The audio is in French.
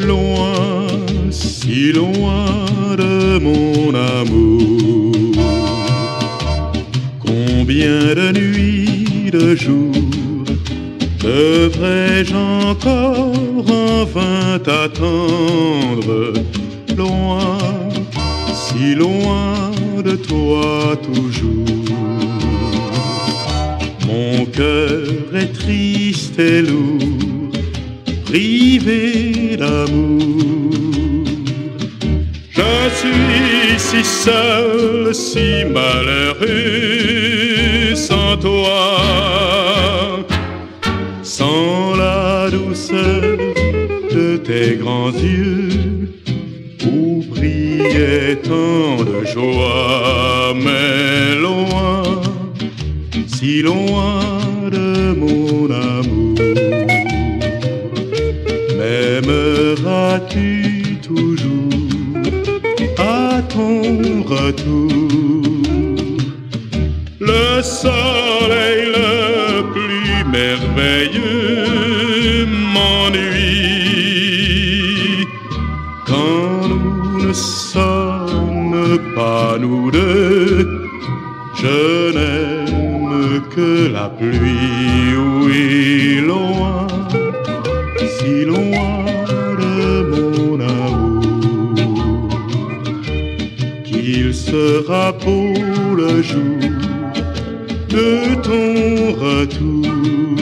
Loin, si loin de mon amour, combien de nuits, de jours, devrais-je encore enfin t'attendre? Loin, si loin de toi toujours, mon cœur est triste et lourd, privé d'amour. Je suis si seul, si malheureux sans toi, sans la douceur de tes grands yeux où brillait tant de joie. Mais loin, si loin de mon amour, m'aimeras-tu toujours à ton retour? Le soleil le plus merveilleux m'ennuie quand nous ne sommes pas nous deux. Je n'aime que la pluie, oui, loin, si loin de mon amour, qu'il sera beau le jour de ton retour.